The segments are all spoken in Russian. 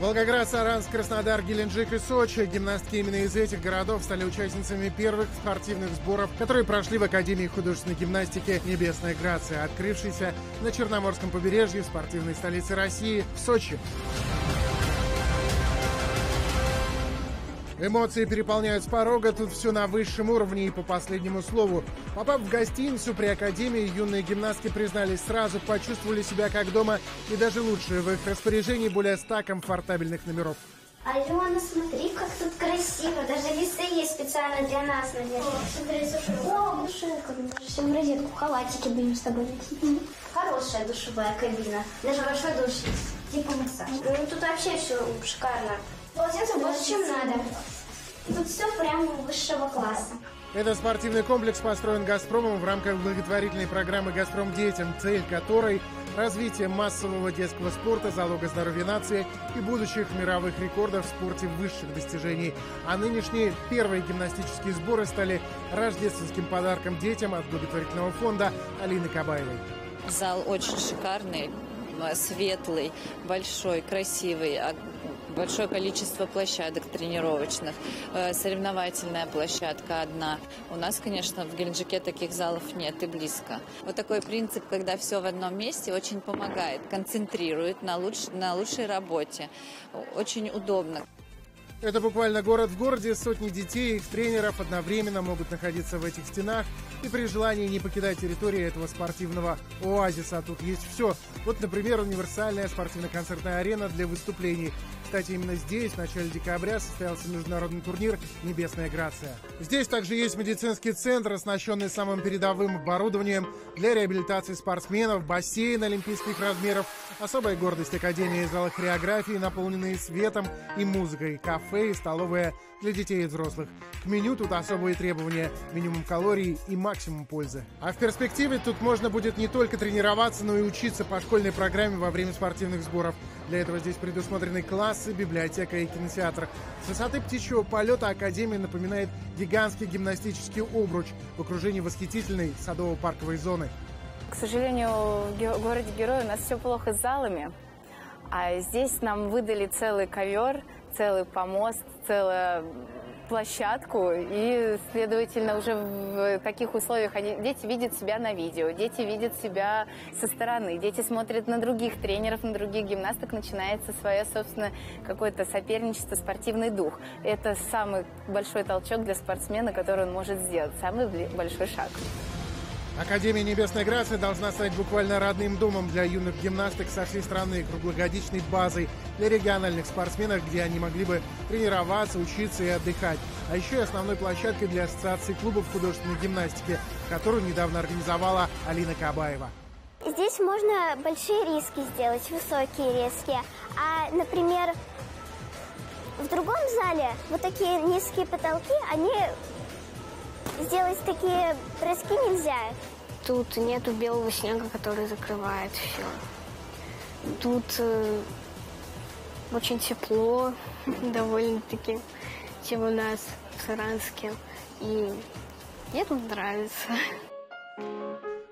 Волгоград, Саранск, Краснодар, Геленджик и Сочи. Гимнастки именно из этих городов стали участницами первых спортивных сборов, которые прошли в Академии художественной гимнастики «Небесная Грация», открывшейся на Черноморском побережье, спортивной столице России, в Сочи. Эмоции переполняют с порога, тут все на высшем уровне и по последнему слову. Попав в гостиницу при Академии, юные гимнастки признались сразу, почувствовали себя как дома, и даже лучше. В их распоряжении более 100 комфортабельных номеров. Алена, смотри, как тут красиво, даже весы есть специально для нас, наверное. О, душевка, всем розетку, халатики будем с тобой носить. Хорошая душевая кабина, даже большой душ, типа массаж. Ну тут вообще все шикарно. Полотенце больше, чем надо. Тут все прямо высшего класса. Этот спортивный комплекс построен «Газпромом» в рамках благотворительной программы «Газпром детям», цель которой – развитие массового детского спорта, залога здоровья нации и будущих мировых рекордов в спорте высших достижений. А нынешние первые гимнастические сборы стали рождественским подарком детям от благотворительного фонда Алины Кабаевой. Зал очень шикарный, светлый, большой, красивый. Большое количество площадок тренировочных, соревновательная площадка одна. У нас, конечно, в Геленджике таких залов нет и близко. Вот такой принцип, когда все в одном месте, очень помогает, концентрирует на лучшей работе. Очень удобно. Это буквально город в городе. Сотни детей и их тренеров одновременно могут находиться в этих стенах и при желании не покидать территории этого спортивного оазиса. Тут есть все. Вот, например, универсальная спортивно-концертная арена для выступлений. Кстати, именно здесь в начале декабря состоялся международный турнир «Небесная Грация». Здесь также есть медицинский центр, оснащенный самым передовым оборудованием для реабилитации спортсменов, бассейн олимпийских размеров, особая гордость Академии, зала хореографии, наполненные светом и музыкой, кафе и столовая для детей и взрослых. К меню тут особые требования, минимум калорий и максимум пользы. А в перспективе тут можно будет не только тренироваться, но и учиться по школьной программе во время спортивных сборов. Для этого здесь предусмотрены классы, библиотека и кинотеатр. С высоты птичьего полета Академия напоминает гигантский гимнастический обруч в окружении восхитительной садово-парковой зоны. К сожалению, в городе-герое у нас все плохо с залами. А здесь нам выдали целый ковер, целый помост, целую площадку. И, следовательно, уже в таких условиях дети видят себя на видео, дети видят себя со стороны, дети смотрят на других тренеров, на других гимнасток, начинается свое, собственно, какое-то соперничество, спортивный дух. Это самый большой толчок для спортсмена, который он может сделать, самый большой шаг. Академия «Небесная Грация» должна стать буквально родным домом для юных гимнасток со всей страны, круглогодичной базой для региональных спортсменов, где они могли бы тренироваться, учиться и отдыхать. А еще и основной площадкой для ассоциации клубов художественной гимнастики, которую недавно организовала Алина Кабаева. Здесь можно большие риски сделать, высокие риски. А, например, в другом зале вот такие низкие потолки, они... Сделать такие броски нельзя. Тут нету белого снега, который закрывает все. Тут очень тепло, довольно-таки, чем у нас в Саранске. И мне тут нравится.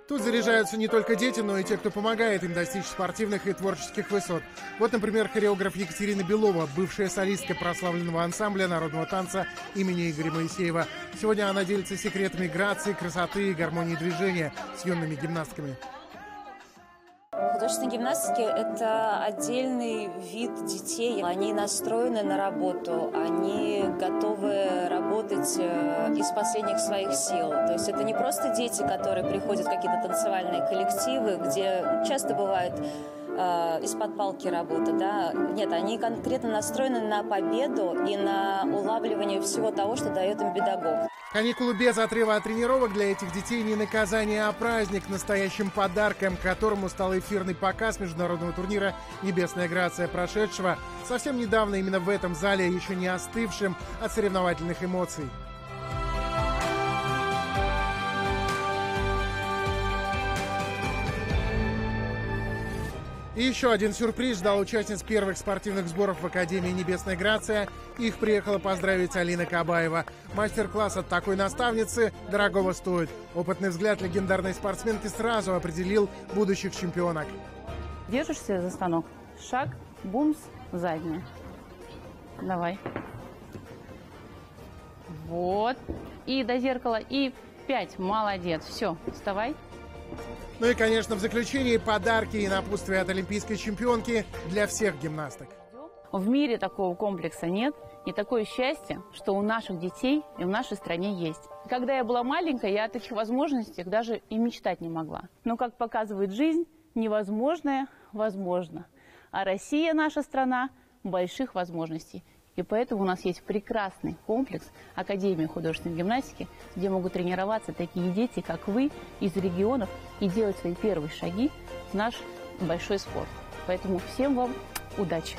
Тут заряжаются не только дети, но и те, кто помогает им достичь спортивных и творческих высот. Вот, например, хореограф Екатерина Белова, бывшая солистка прославленного ансамбля народного танца имени Игоря Моисеева. Сегодня она делится секретами грации, красоты и гармонии движения с юными гимнастками. Художественные гимнастики – это отдельный вид детей. Они настроены на работу, они готовы работать из последних своих сил. То есть это не просто дети, которые приходят в какие-то танцевальные коллективы, где часто бывает из-под палки работа, да? Нет, они конкретно настроены на победу и на улавливание всего того, что дает им педагог. Каникулы без отрыва от тренировок для этих детей не наказание, а праздник, настоящим подарком, которому стал эфирный показ международного турнира «Небесная Грация», прошедшего совсем недавно именно в этом зале, еще не остывшим от соревновательных эмоций. И еще один сюрприз ждал участниц первых спортивных сборов в Академии «Небесная Грация». Их приехала поздравить Алина Кабаева. Мастер-класс от такой наставницы дорогого стоит. Опытный взгляд легендарной спортсменки сразу определил будущих чемпионок. Держишься за станок. Шаг, бумс, задняя. Давай. Вот. И до зеркала. И 5. Молодец. Все. Вставай. Ну и, конечно, в заключении подарки и напутствия от олимпийской чемпионки для всех гимнасток. В мире такого комплекса нет. И такое счастье, что у наших детей и в нашей стране есть. Когда я была маленькая, я о таких возможностях даже и мечтать не могла. Но, как показывает жизнь, невозможное возможно. А Россия, наша страна, больших возможностей. И поэтому у нас есть прекрасный комплекс Академии художественной гимнастики, где могут тренироваться такие дети, как вы, из регионов, и делать свои первые шаги в наш большой спорт. Поэтому всем вам удачи!